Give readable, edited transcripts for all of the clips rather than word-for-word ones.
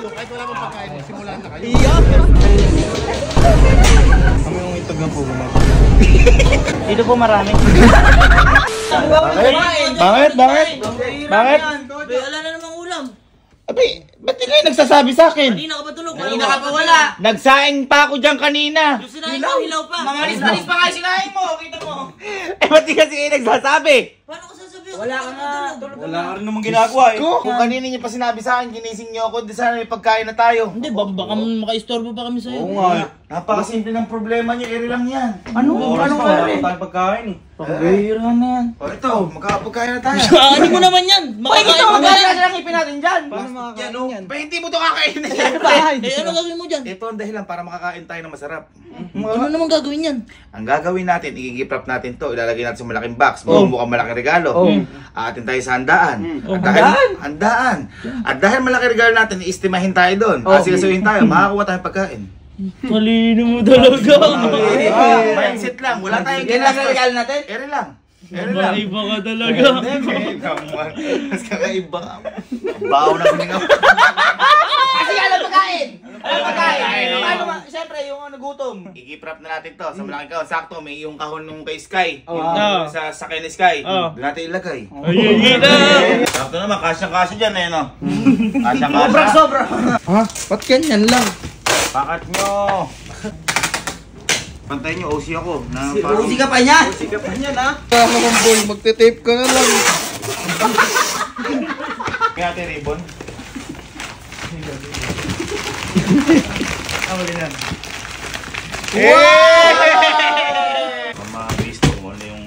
kayo, kahit wala mong pagkain, simulan na kayo. Iya! Kami yung itog ng pugo na. Dito po marami. Bakit? Bakit? Bakit? Bakit? Be, ala na namang ulam. Abi, ba't di kayo nagsasabi sa akin? Kanina ka pa tulog, kanina ka pa wala. Nagsaing pa ako dyan kanina. Yung sinain ko, hilaw pa. Mangalis-malis pa kayo sinain mo, kita mo. Eh, ba't di kasi kayo nagsasabi? Paano ko sasabi? Wala ka nga. Wala ka rin namang ginagawa eh. Kung kanina niya pa sinabi sa akin, ginising niyo ako, di sana may pagkain na tayo. Hindi, baka makaistorbo pa kami sa'yo. Oo nga. Napakasimple ng problema niyo, eri lang yan. Ano? Ano ka rin? Wala ka pagkain eh. Pagkairan na yan. O ito, makakapagkain na tayo. Ano mo naman yan? Makakain mo na yan. Ang ipin natin dyan. Paano makakain yan? Pa hindi mo ito kakain na yan. Eh ano gagawin mo dyan? Ito ang dahilan para makakain tayo ng masarap. Ano naman gagawin yan? Ang gagawin natin, i-giprap natin ito. Ilalagay natin sa malaking box. Mukhang malaking regalo. Atin tayo sa handaan. Handaan? At dahil malaking regalo natin, iistimahin tayo doon. Asikasuhin tayo, makakakuha tayong pagkain. Talino mo talaga. Mindset lang. Wala tayong ginagawa natin. Ere lang. Ere lang. Iba ka talaga. Mas kakaiba. Bao na kunin ako. Kasi ano pagkain? Ano pagkain? Siyempre, yung nagutom. I-giprap na natin to. Sa malaking kahon. Sakto, may yung kahon nung kay Sky. Sa sakay ni Sky. Doon natin ilagay. Ayun yun na. Sakto naman. Kasyang-kasya dyan eh. Kasyang-kasya. Sobra-sobra. Ha? Ba't ganyan lang? Pakat nyo! Pantayin nyo, OC ako. OC ka pa niyan! OC ka pa niyan, ha? Tama kong boy, magte-tape ka na lang. May ate ribbon? Tama ganyan. Wow! Mamabisto ko na yung...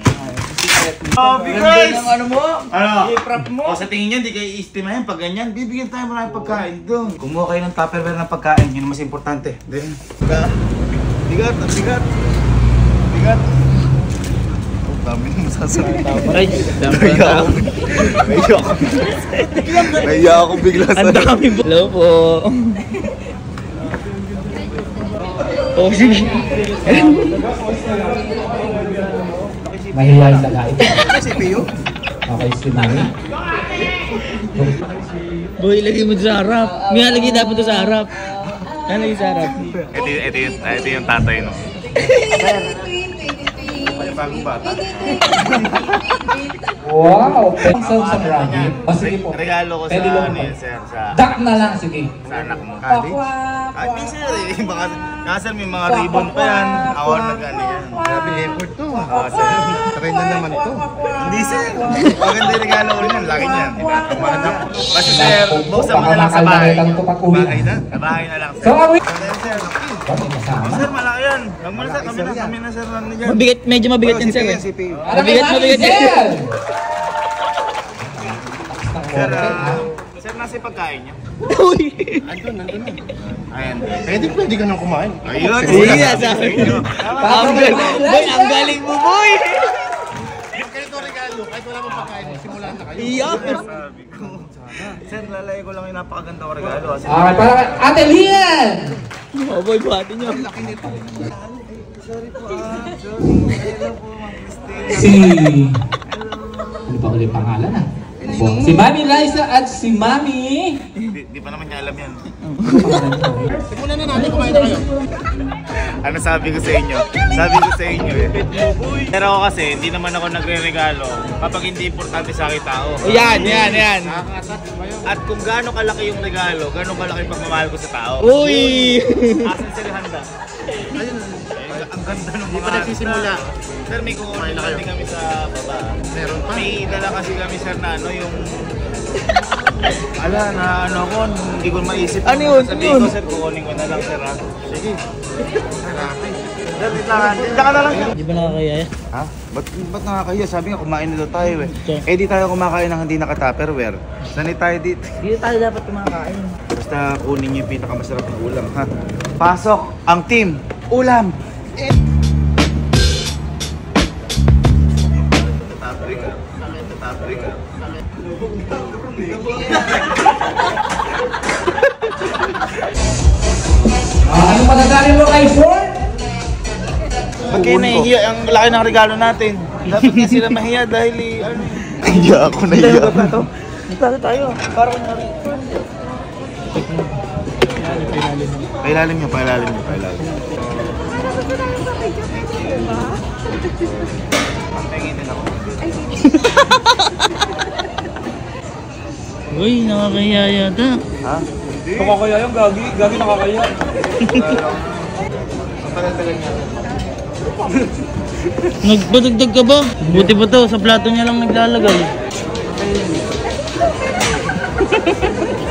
Bigay! Ano mo? Ano? I-prop mo? O sa tingin nyo, hindi kayo i-estimahin pag ganyan. Bibigyan tayo maraming pagkain doon. Kumuha kayo ng tupperware ng pagkain. Yun ang mas importante. Then, bigat! Ang bigat! Bigat! Ang dami nang masasabi. Ay! Naya ako. Naya ako. Naya ako bigla sa'yo. Ang dami po. Hello po. Oh, sige. Mahihiyain na kahit. Si Pio? Okay, si Nami. Boy, lagi mo sa harap. May halagi dapat ito sa harap. Halagi sa harap. Ito yung tatay, no? Wow! Pag-sound sa marami. O sige po. Regalo ko sa ano yun, sir. Dak na lang, sige. Sa anak mo. Kadi, sir. Baka nasal may mga ribbon pa yan. Awan na gani yan. Grabe effort to. Try na naman ito. Hindi, sir. Maganda yung regalo ko yan. Lagi niyan. Basta, sir. Buksan mo na lang sa bahay. Bahay na? Sa bahay na lang, sir. Sir, malaki yan. Huwag mo na, sir. Kami na, sir. Medyo mabigat yan, sir. Mabigat yan. Sir, nasa pagkain niya? Uy! Andun na. Ayan. Pwede ka nang kumain. Ayun! Sige, sabi nyo. Boy, ang galing mo, boy! Kahit ito regalo, kahit wala mong pagkain, simulan na kayo. Iyak! Sir, lalay ko lang yung napakaganda ko regalo. Okay, para Ate Lian! Oh, boy, buhati nyo. Ang laki nito. Sorry po, ah. Sorry. Hello po, Mang Christine. Si... Ano ba ulit pangalan, ah? Si Mami Liza at si Mami. Di pa naman niya alam yan. Simulan na natin kumain na kayo. Ano sabi ko sa inyo? Sabi ko sa inyo eh. Pero ako kasi hindi naman ako nagre-regalo kapag hindi importante sa akin tao. Yan. At kung gaano kalaki yung regalo, gaano kalaki yung pagmamahal ko sa tao. Uy! Asan sila handa? Ayun. Ang ganda ng mga handa. Sir, may kukunin natin kami sa baba. Meron pa? May dala kasi kami, sir, na ano yung... Ala, na ano ko, hindi ko maisip. Ano yun? Sabihin ko, sir, kukunin ko na lang, sir. Sige. Sarapin. Sir, dito ka na lang, sir. Di ba nakakaya yan? Ha? Ba't nakakaya? Sabi nga, kumain nito tayo eh. Eh, di tayo kumakain ng hindi naka-tupperware. Sanay tayo dito. Dito tayo dapat kumakain. Basta kunin niyo yung pinakamasarap na ulam, ha? Pasok ang team. Ulam. Eh... Anong magagari mo kay Ford? Bakit nahihiya ang laki ng regalo natin? Dapat nga sila mahiya dahil ano eh. Nahiya ako, nahiya. Dito tayo. Parang nari. Pailalim nyo, pailalim nyo, pailalim. Marapot ko tayo sa video kayo, diba? Panginginin ako. Ay, sige. Uy, nakakaya yata. Ha? Nakakaya yung gagi. Gagi nakakaya. Matagal-tagal niya. Nagpadagdag ka ba? Buti ba to? Sa plato niya lang naglalagay.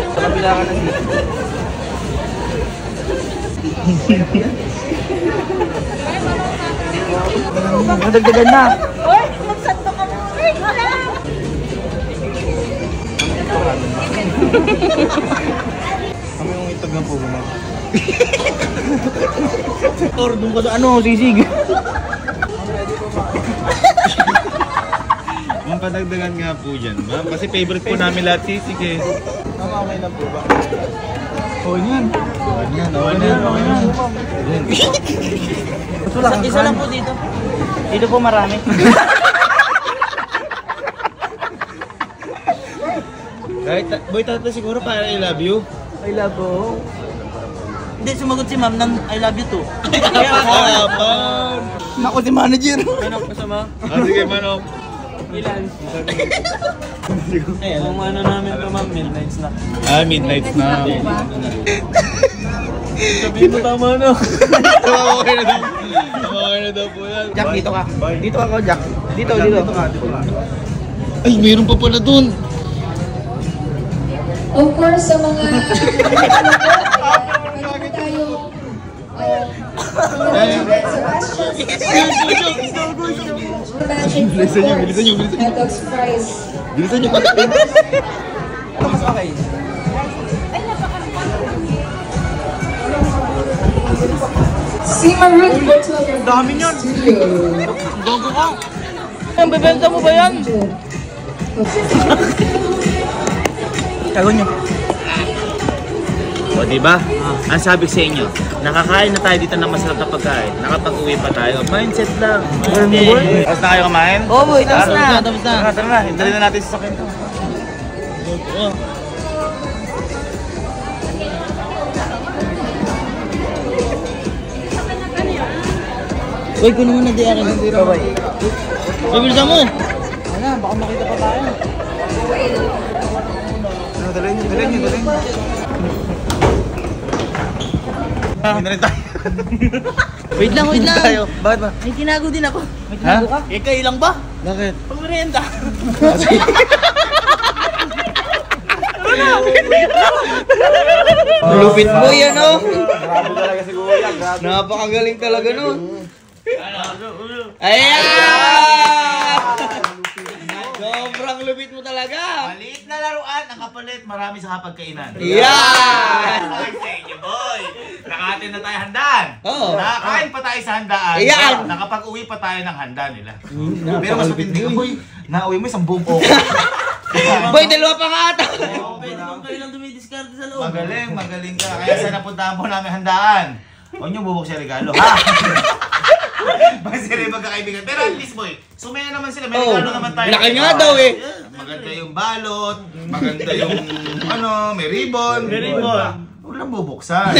Sa kabila ka lang dito. Madagdagan na! Uy! Magsanto ka mo! Uy! Wala! Kami yung itag ng pugo na. Or doon ka sa ano, sisig! Ma'am, padagdagan nga po dyan, ma'am. Kasi favorite po namin lahat sisig eh. Ma'am, okay na po ba? Oo yan. Oo yan. Oo yan. Oo yan. Isa lang po dito. Dito po marami. Boy, tatlo siguro para I love you. I love you. Hindi, sumagot si ma'am ng I love you too. Kapan! Naku, si manager. Manok, masama. Sige, manok. Ilan? Eh, ang ano namin ito ma'am, midnight snack. Ah, midnight snack. Sabihin mo tama na. Okay na daw. Okay na daw po yan. Jack, dito ka. Dito ako, Jack. Dito, dito. Ay, mayroon pa pala dun. Of course, sa mga... Mayroon tayo... Bilisan nyo! Okay. Ay, napaka-napaka! Dami nyan! Gogo ka! Ang bebenta mo ba yan? Tagon nyo. O, diba? Ang sabi sa inyo, nakakain na tayo dito ng masarap na pagkain. Nakapag-uwi pa tayo. Mindset lang. Tapos na kayo kumain? Oo, boy. Tapos na. Tapos na. Tara na. Hintali na natin sa sakin. Uy, kunin mo na di akin. Uy, bilisan mo. Wala, baka makita pa tayo. Dalain nyo, dalain nyo, dalain nyo. Hindi na tayo. Wait lang. Bakit ba? May tinago din ako. May tinago ka? Eh, kayo lang ba? Bakit? Pag-merienda. Lupit mo yan o. Grabe talaga siguro yan. Napakagaling talaga nun. Ayan! Sobrang lupit mo talaga. Maliit na laruan, nakapalit, marami sa kapagkainan. Ayan! Nakatin na tayo handaan. Nakakain pa tayo sa handaan. Nakapag-uwi pa tayo ng handaan nila. Pero mas matindi ko, boy. Nauwi mo isang buong koko. Boy, dalawa pa nga ata. Pwede mo kayo lang dumidiskarte sa loob. Magaling, magaling ka. Kaya saan napuntahan po namin handaan? Huwag niyong bubuk siya regalo, ha? Basta rin magkakaibigan. Pero at least, boy, sumaya naman sila. May regalo naman tayo. Laki nga daw eh. Maganda yung balot. Maganda yung, ano, may ribbon. May ribbon. Huwag lang bubuksan.